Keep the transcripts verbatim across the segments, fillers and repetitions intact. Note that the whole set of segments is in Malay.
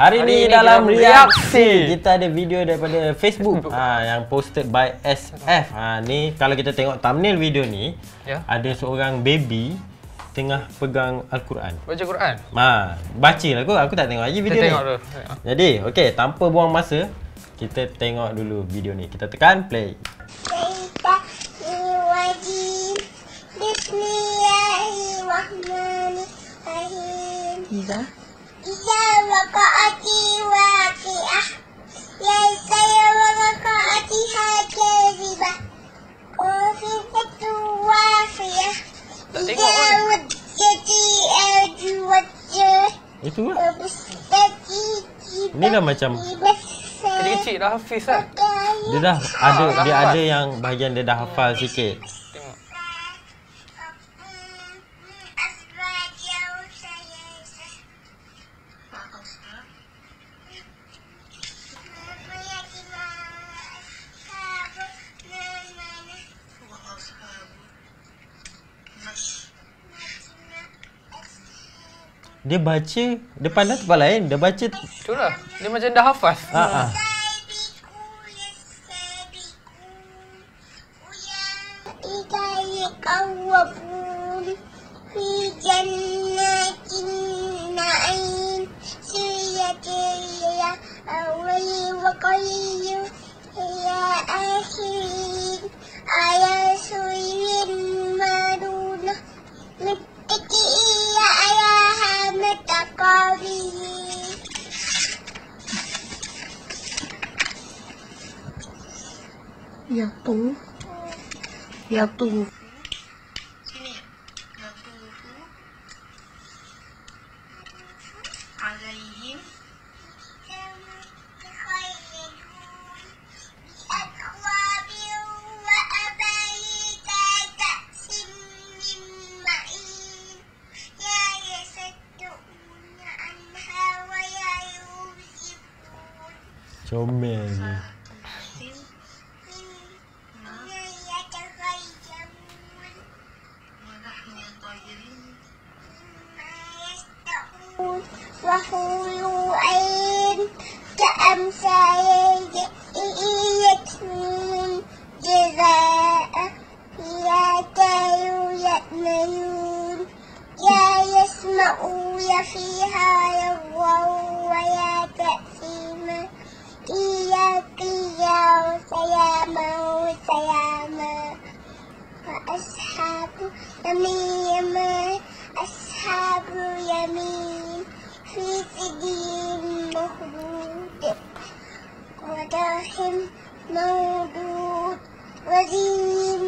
Hari ni dalam reaksi kita ada video daripada Facebook ha, yang posted by S F. Ha, ni kalau kita tengok thumbnail video ni, yeah, ada seorang baby tengah pegang Al-Quran. Baca Quran? Ha, bacalah aku. Aku tak tengok lagi video kita ni. Tengok dulu. Jadi, okey, tanpa buang masa, kita tengok dulu video ni. Kita tekan play. Bismillahirrahmanirrahim. Iza. Iza waqa'ati waqi'ah. Ya saya waqa'ati hajibah. Oh fitatu wafiyah. Iza waqa'ati al-juwajah. Itu lah. Ini dah macam kecil-kecil dah hafiz lah. Dia dah ada, dia ada yang bahagian dia dah hafal sikit. Dia baca depan dan tempat lain. Dia baca itulah. Dia macam dah hafaz. Haa. Ya tu. Ya tu. Sini. Ya tu. Alaihim. Comel je. وحول عين كأمثال يتمون جزاء يا تايو يتميون يا يسمعوا يفيها يغووا ويا تأثيما إياك يا وسياما وسياما وأصحاب يميما أصحاب يمين في سجين مخلود وداخل موجود وزين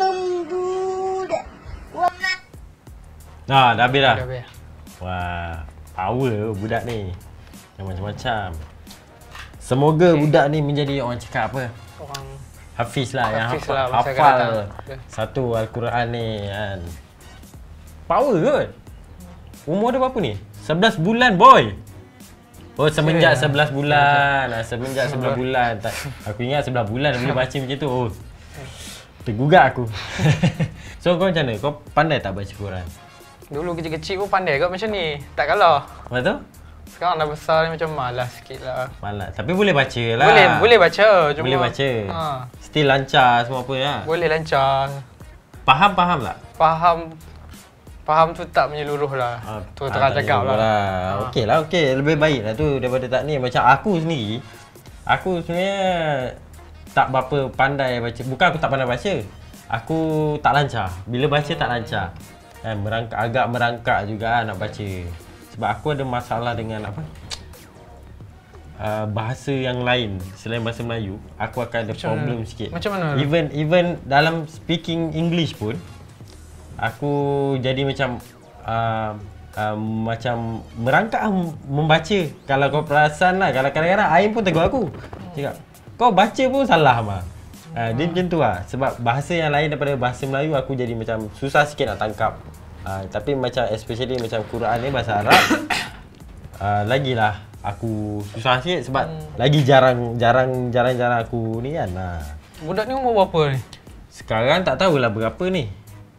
ممدود وما dah, dah habis dah. Wah, power budak ni. Yang macam-macam. Semoga okay, budak ni menjadi orang cakap apa? Orang hafiz lah, yang hafiz hafal, lah, hafal satu Al-Quran ni kan. Power kot. Umur dia berapa ni? sebelas bulan boy. Oh semenjak yeah, sebelas bulan. Ah semenjak sebelas bulan. Tak, aku ingat sebelas bulan dia boleh baca macam tu. Oh. Tergugat aku. So kau macam mana? Kau pandai tak baca Quran? Dulu kecil-kecil pun pandai kot macam ni. Tak kalah. Lepas tu? Sekarang dah besar ni macam malas sikitlah. Malas. Tapi boleh baca lah. Boleh, boleh baca. Cuma boleh baca. Ha. Still lancar semua apa lah. Boleh lancar. Faham-faham tak? Faham. Faham tu tak menyeluruh lah. Ha, tu terang cakap lah. lah. Ha. Okey lah, okey. Lebih baik lah tu daripada tak ni. Macam aku sendiri, aku sebenarnya tak berapa pandai baca. Bukan aku tak pandai baca. Aku tak lancar. Bila baca hmm. tak lancar. Eh, merangkak, agak merangkak juga lah nak baca. Sebab aku ada masalah dengan apa? Uh, bahasa yang lain selain bahasa Melayu. Aku akan ada macam problem mana? sikit. Macam mana? Even, even dalam speaking English pun, aku jadi macam uh, uh, macam merangkak membaca. Kalau kau perasan lah, kalau kadang-kadang Aim pun tegur aku, cakap kau baca pun salah mah. Uh, dia macam tu lah. Sebab bahasa yang lain daripada bahasa Melayu aku jadi macam susah sikit nak tangkap. uh, Tapi macam especially macam Quran ni bahasa Arab, uh, lagilah aku susah sikit sebab hmm. lagi jarang-jarang-jarang-jarang aku ni kan. uh. Budak ni umur berapa ni? Sekarang tak tahulah berapa ni.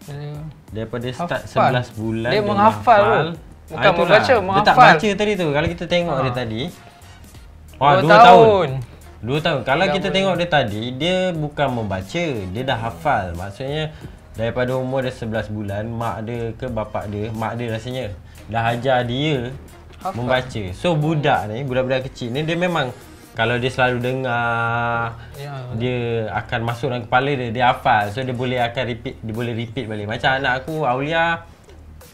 Yeah. daripada start hafal. sebelas bulan dia, dia menghafal, menghafal. Bukan ha, membaca, menghafal. Dia tak baca tadi tu. Kalau kita tengok ha. dia tadi wah, dua, dua tahun. Dua tahun. Kalau tiga kita bulan. tengok dia tadi, dia bukan membaca, dia dah hafal. Maksudnya daripada umur dia sebelas bulan, mak dia ke bapak dia, mak dia rasanya dah ajar dia hafal. membaca. So budak ni, budak-budak kecil ni, dia memang kalau dia selalu dengar, ya, dia akan masuk dalam kepala dia, dia hafal. So dia boleh akan repeat, dia boleh repeat balik. Macam anak aku Aulia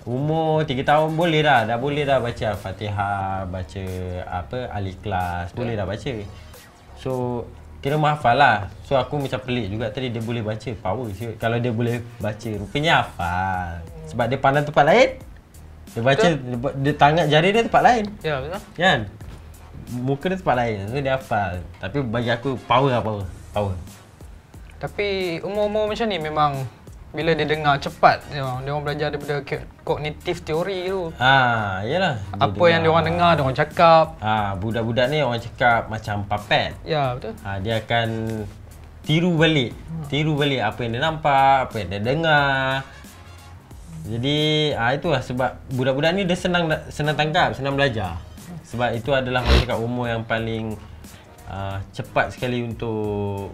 umur tiga tahun boleh dah, dah boleh dah baca Al-Fatihah, baca apa Al-Ikhlas, boleh dah baca. So kira menghafal lah. So aku macam pelik juga tadi dia boleh baca, power siut. Kalau dia boleh baca, rupanya hafal. Sebab dia pandang tempat lain. Dia baca, betul? dia tangan jari dia tempat lain. Ya, betul. Kan? Muka dia tempat lain, so dia hafal. Tapi bagi aku power lah, power power. Tapi umur-umur macam ni memang bila dia dengar cepat, dia orang, dia orang belajar daripada kognitif teori tu. Ah, yalah. Apa yang dia orang dengar, dia orang cakap. Ah, budak-budak ni orang cakap macam puppet. Ya, betul. Ah, dia akan tiru balik. Tiru balik apa yang dia nampak, apa yang dia dengar. Jadi, ah itulah sebab budak-budak ni dia senang senang tangkap, senang belajar. Sebab itu adalah orang cakap umur yang paling uh, cepat sekali untuk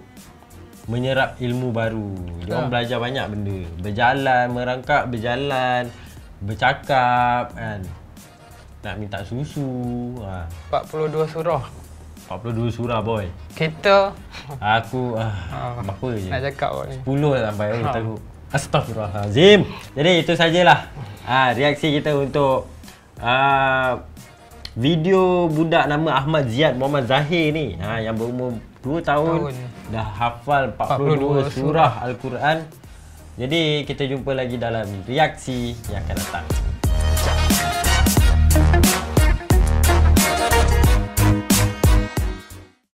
menyerap ilmu baru. Dia orang ha. belajar banyak benda. Berjalan, merangkak, berjalan, bercakap kan. Nak minta susu. Ha. empat puluh dua surah. empat puluh dua surah boy. Kereta. Aku ah ha. apa je. Nak cakap buat ni. sepuluh dah sampai ha. aku. Astagfirullahazim. Jadi itu sajalah ah ha, reaksi kita untuk uh, video budak nama Ahmad Ziyad Muhammad Zahir ni ha, yang berumur dua tahun, tahun dah hafal empat puluh dua, empat puluh dua surah, surah Al-Quran. Jadi kita jumpa lagi dalam reaksi yang akan datang.